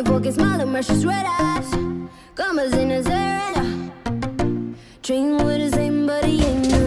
Tem pouca esmola, mas she's red eyes. Come as in as a red. Train with the same, but he ain't.